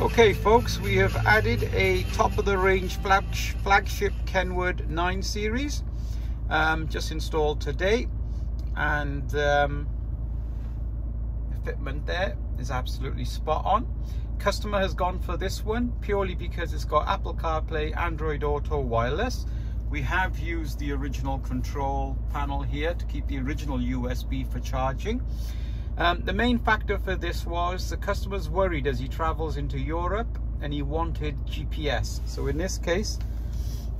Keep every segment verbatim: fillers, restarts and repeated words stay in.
Okay folks, we have added a top-of-the-range flagship Kenwood nine series, um, just installed today, and um, the fitment there is absolutely spot on. Customer has gone for this one purely because it's got Apple CarPlay, Android Auto, wireless. We have used the original control panel here to keep the original U S B for charging. Um, the main factor for this was the customer's worried as he travels into Europe and he wanted G P S. So in this case,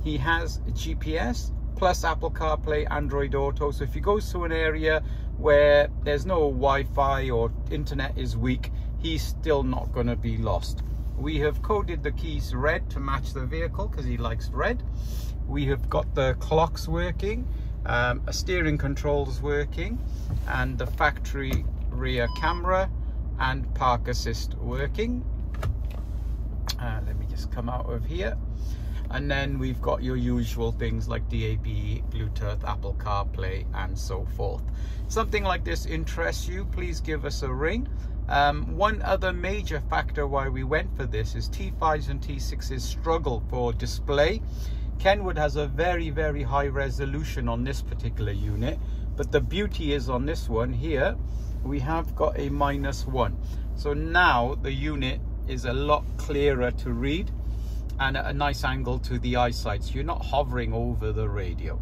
he has G P S plus Apple CarPlay, Android Auto. So if he goes to an area where there's no Wi-Fi or internet is weak, he's still not going to be lost. We have coded the keys red to match the vehicle because he likes red. We have got the clocks working, um, a steering controls working, and the factory rear camera and park assist working. Uh, let me just come out of here, and then we've got your usual things like D A B, Bluetooth, Apple CarPlay and so forth. Something like this interests you, please give us a ring. Um, one other major factor why we went for this is T fives and T sixes struggle for display. Kenwood has a very very high resolution on this particular unit, but the beauty is on this one here we have got a minus one, so now the unit is a lot clearer to read and at a nice angle to the eyesight, so you're not hovering over the radio.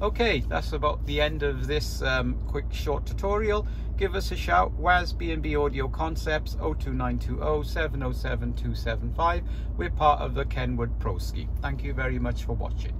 Okay, that's about the end of this um, quick short tutorial. Give us a shout, Waz, B and B Audio Concepts, oh two nine two oh, seven oh seven two seven five. We're part of the Kenwood Pro Scheme. Thank you very much for watching.